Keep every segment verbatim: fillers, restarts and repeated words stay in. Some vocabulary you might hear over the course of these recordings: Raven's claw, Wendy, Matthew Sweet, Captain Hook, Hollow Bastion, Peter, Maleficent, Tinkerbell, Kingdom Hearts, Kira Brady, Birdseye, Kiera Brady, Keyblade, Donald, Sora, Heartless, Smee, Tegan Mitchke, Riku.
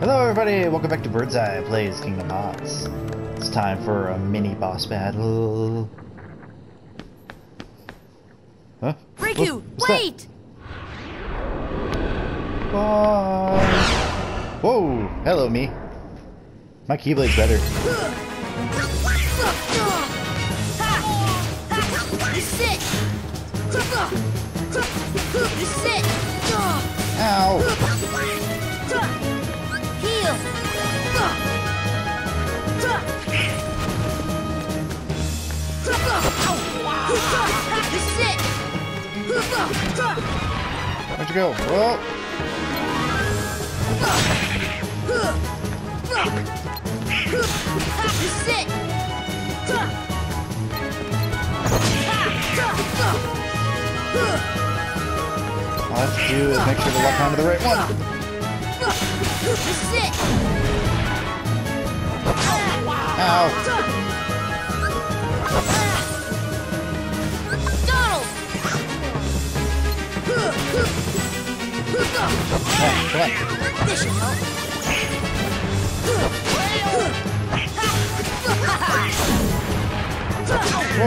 Hello everybody, welcome back to Birdseye Plays Kingdom Hearts. It's time for a mini boss battle. Huh? Riku, whoa, wait! That? Bye! Whoa! Hello me. My Keyblade's better. You sit! You sit! Ow! Heal! Where'd you go? Whoa! All I have to do is make sure to lock onto the right one. Sit. Ow. Donald. Oh, this should help. Donald. Go.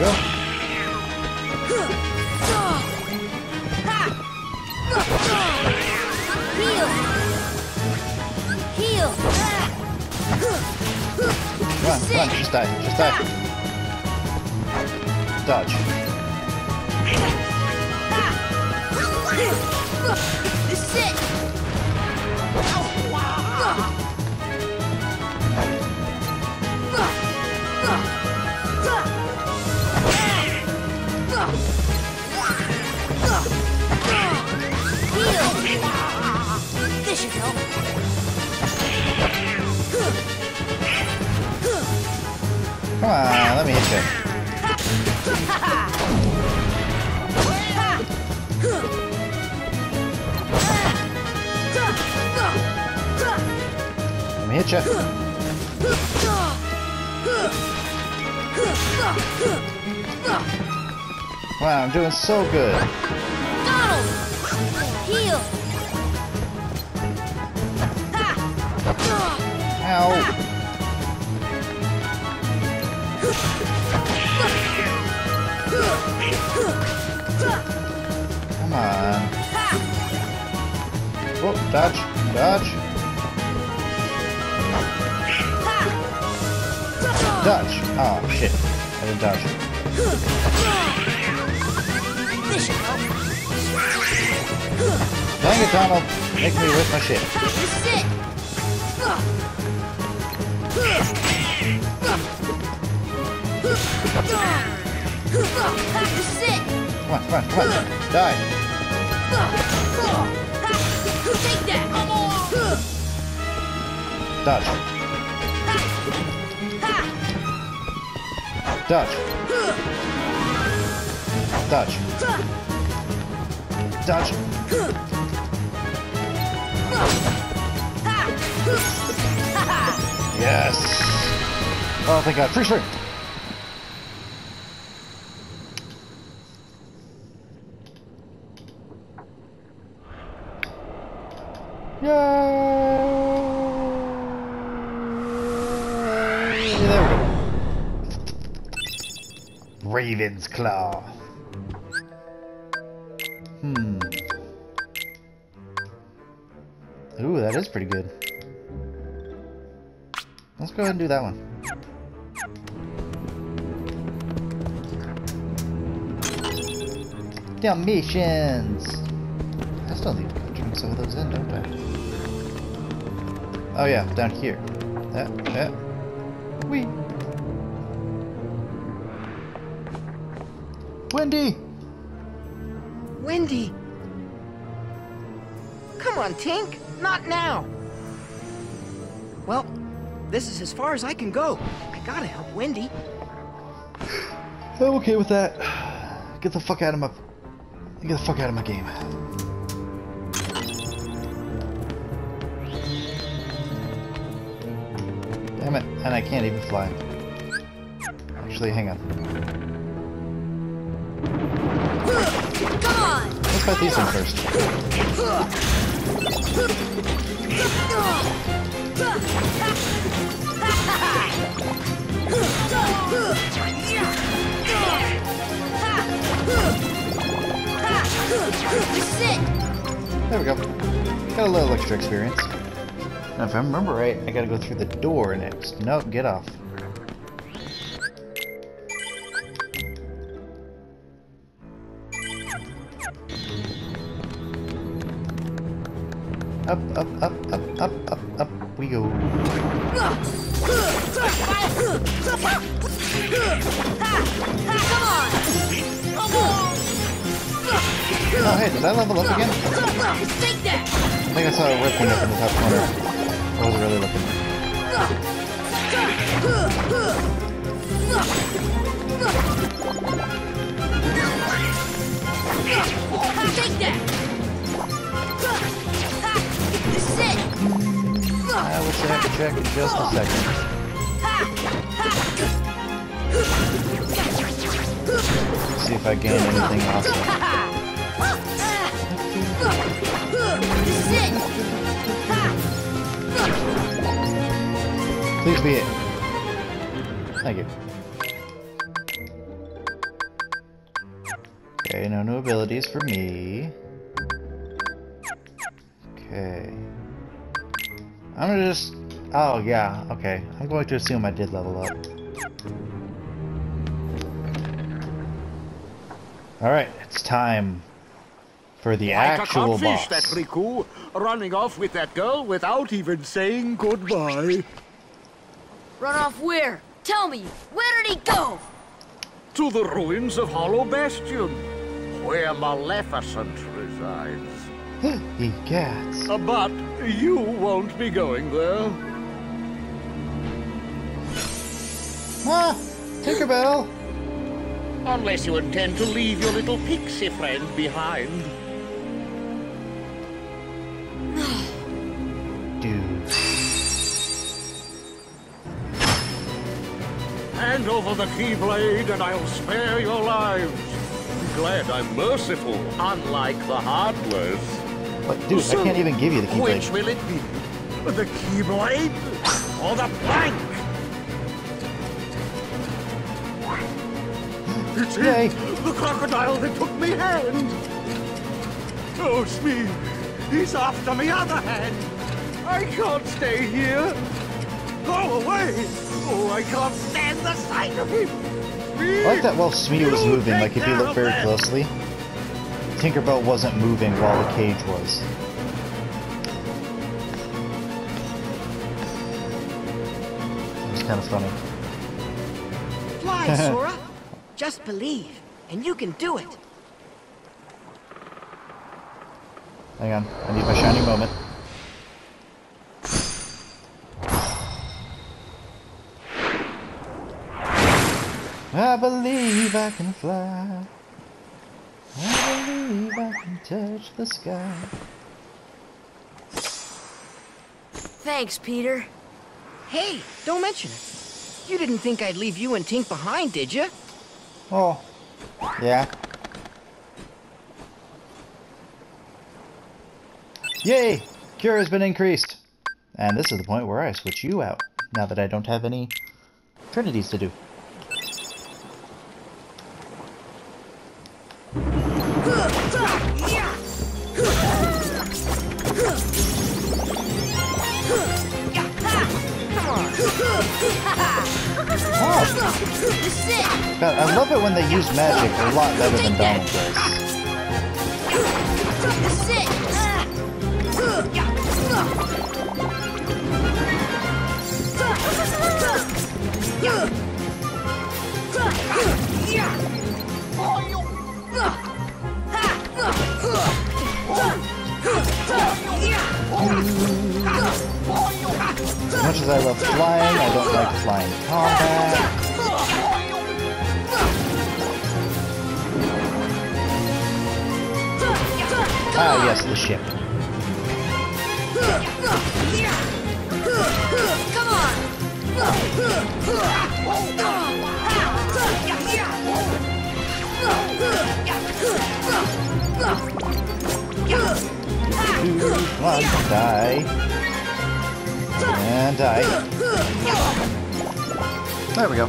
Ow! Heal! Heal! Come on, come on, just die, just die. Dodge. Sit! This should help. Come on, let me hit you. Let me hit you. Wow, I'm doing so good. Donald! Heal! Ow! Come on. Whoa, dodge, dodge. Dodge. Oh, shit. I didn't dodge. Dang it, Donald. Make me with my shit. Come on, come on, come on. Die. Take that. Come on. Dodge. Dodge. Dodge. Dodge. Yes. Oh, thank God. Free string. Yay! There we go. Raven's claw. Hmm. Ooh, that is pretty good. Let's go ahead and do that one. Yeah, missions! I still need to turn some of those in, don't I? Oh yeah, down here. That, that. Wee! Wendy! Wendy! Come on, Tink! Not now! Well, this is as far as I can go. I gotta help Wendy. I'm okay with that. Get the fuck out of my... Get the fuck out of my game. Damn it, and I can't even fly. actually, hang on. Come on. Let's put these in first. There we go. Got a little extra experience. Now, if I remember right, I gotta go through the door next. Nope, get off. Up, up, up, up, up, up, up we go. Oh hey, did I level up again? I think I saw a red one up in the top corner. I wasn't really looking. Take that! I will check and check in just a second. Let's see if I gain anything awesome. Please be it. Thank you. Okay, no new abilities for me. Okay. I'm gonna just... Oh, yeah, okay. I'm going to assume I did level up. Alright, it's time for the actual boss. I can't fish that Riku running off with that girl without even saying goodbye. Run off where? Tell me, where did he go? To the ruins of Hollow Bastion, where Maleficent resides. He gets. But you won't be going there. Ah, Tinkerbell. Unless you intend to leave your little pixie friend behind. Dude. Hand over the Keyblade and I'll spare your lives. Glad I'm merciful, unlike the Heartless. But dude, so, I can't even give you the Keyblade. Which will it be? The Keyblade or the plank? It's him, the crocodile that took me hand. Oh, Smee, he's after me other hand. I can't stay here. Go away. Oh, I can't stand the sight of him. Smee, I like that while Smee was moving, like if you look very closely. Tinkerbell wasn't moving while the cage was. It was kind of funny. Fly, Sora! Just believe, and you can do it! Hang on, I need my shiny moment. I believe I can fly. I believe I can touch the sky. Thanks, Peter. Hey, don't mention it. You didn't think I'd leave you and Tink behind, did you? Oh, yeah. Yay! Cure has been increased. And this is the point where I switch you out, now that I don't have any trinities to do. Oh. God, I love it when they use magic a lot better than Donald does. As much as I love flying, I don't like flying combat. Ah, yes, the ship. Come on! Die. And die. There we go.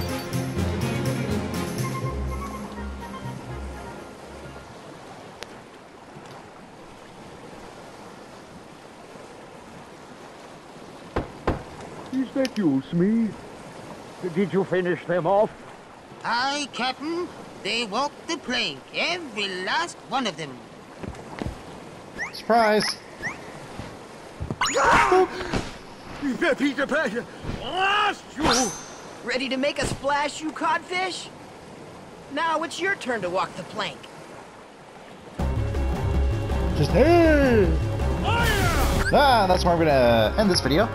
Is that you, Smee? Did you finish them off? Aye, Captain. They walked the plank, every last one of them. Surprise! Peter Pan, lost you! Ready to make a splash, you codfish? Now it's your turn to walk the plank. Just hey! Ah, that's where I'm gonna end this video.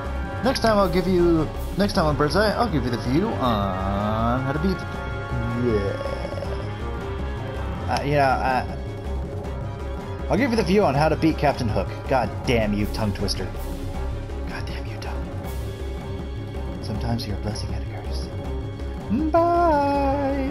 Next time I'll give you, next time on Birdseye, I'll give you the view on how to beat the... Yeah. Uh, you know, I... I'll give you the view on how to beat Captain Hook. God damn you, tongue twister. God damn you, tongue. Sometimes you're a blessing and a curse. Bye!